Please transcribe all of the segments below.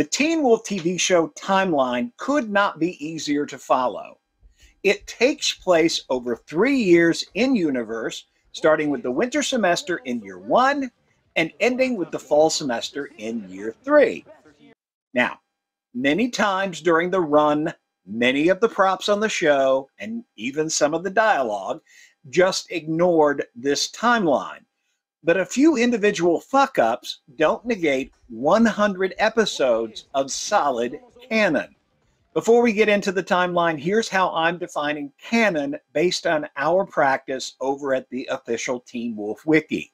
The Teen Wolf TV show timeline could not be easier to follow. It takes place over 3 years in universe, starting with the winter semester in year 1 and ending with the fall semester in year 3. Now, many times during the run, many of the props on the show, and even some of the dialogue, just ignored this timeline. But a few individual fuck-ups don't negate 100 episodes of solid canon. Before we get into the timeline, here's how I'm defining canon based on our practice over at the official Teen Wolf Wiki.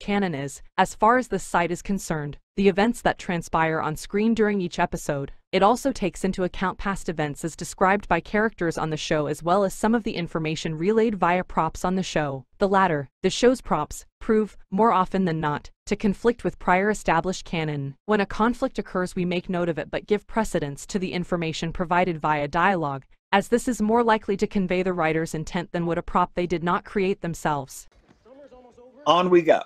Canon is, as far as this site is concerned, the events that transpire on screen during each episode. It also takes into account past events as described by characters on the show, as well as some of the information relayed via props on the show. The latter, the show's props, prove, more often than not, to conflict with prior established canon. When a conflict occurs, we make note of it but give precedence to the information provided via dialogue, as this is more likely to convey the writer's intent than would a prop they did not create themselves. On we go.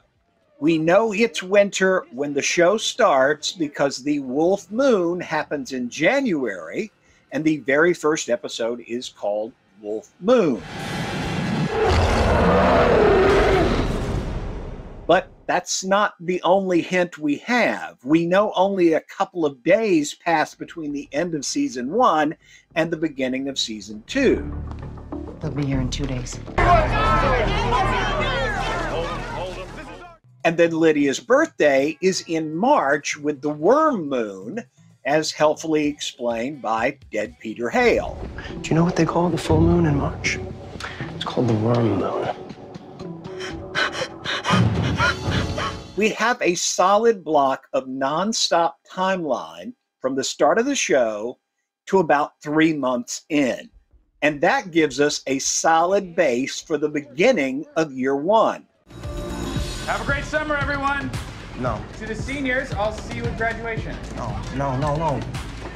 We know it's winter when the show starts because the Wolf Moon happens in January, and the very first episode is called Wolf Moon. But that's not the only hint we have. We know only a couple of days passed between the end of season 1 and the beginning of season 2. They'll be here in 2 days. And then Lydia's birthday is in March with the worm moon, as helpfully explained by dead Peter Hale. Do you know what they call the full moon in March? It's called the worm moon. We have a solid block of nonstop timeline from the start of the show to about 3 months in. And that gives us a solid base for the beginning of year 1. Have a great summer, everyone. No. To the seniors, I'll see you at graduation. No, no, no, no.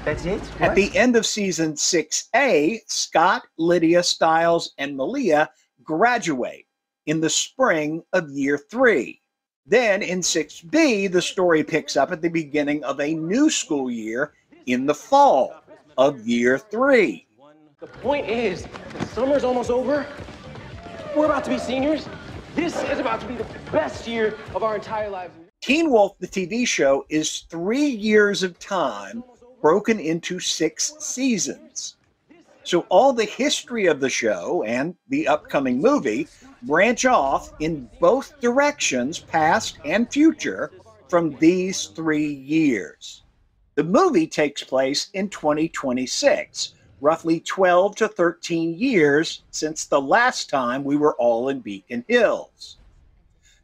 That's it? What? At the end of season 6A, Scott, Lydia, Stiles, and Malia graduate in the spring of year 3. Then in 6B, the story picks up at the beginning of a new school year in the fall of year 3. The point is, the summer's almost over. We're about to be seniors. This is about to be the best year of our entire lives. Teen Wolf, the TV show, is 3 years of time broken into 6 seasons. So all the history of the show and the upcoming movie branch off in both directions, past and future, from these 3 years. The movie takes place in 2026, roughly 12 to 13 years since the last time we were all in Beacon Hills.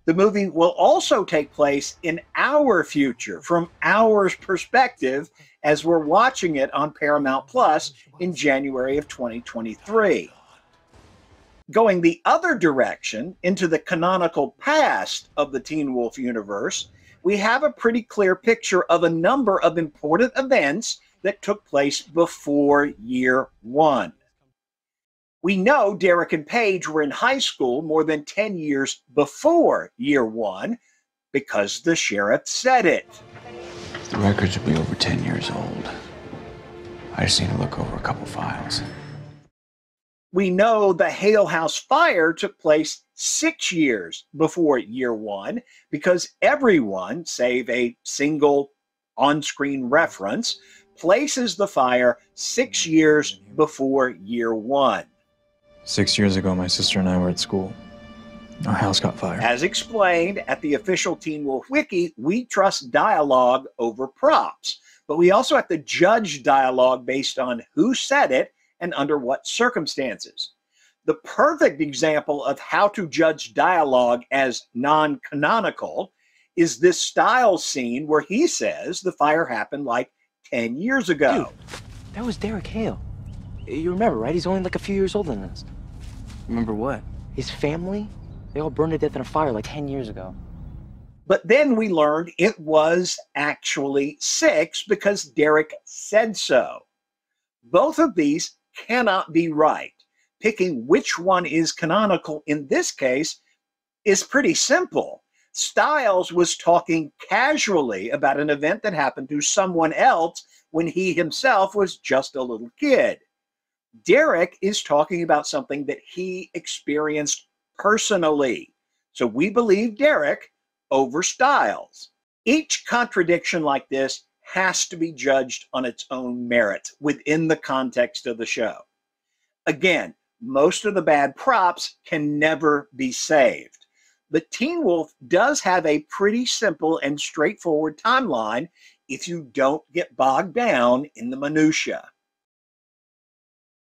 The movie will also take place in our future, from our perspective, as we're watching it on Paramount Plus in January of 2023. Going the other direction, into the canonical past of the Teen Wolf universe, we have a pretty clear picture of a number of important events that took place before year 1. We know Derek and Paige were in high school more than 10 years before year 1 because the sheriff said it. The records will be over 10 years old. I just need to look over a couple files. We know the Hale House Fire took place 6 years before year 1 because everyone, save a single on-screen reference, places the fire 6 years before year 1. 6 years ago, my sister and I were at school. Our house got fired. As explained at the official Teen Wolf Wiki, we trust dialogue over props, but we also have to judge dialogue based on who said it and under what circumstances. The perfect example of how to judge dialogue as non-canonical is this Stiles scene where he says the fire happened like 10 years ago. Dude, that was Derek Hale. You remember, right? He's only like a few years older than us. Remember what? His family? They all burned to death in a fire like 10 years ago. But then we learned it was actually 6 because Derek said so. Both of these cannot be right. Picking which one is canonical in this case is pretty simple. Stiles was talking casually about an event that happened to someone else when he himself was just a little kid. Derek is talking about something that he experienced personally. So we believe Derek over Stiles. Each contradiction like this has to be judged on its own merit within the context of the show. Again, most of the bad props can never be saved. But Teen Wolf does have a pretty simple and straightforward timeline if you don't get bogged down in the minutiae.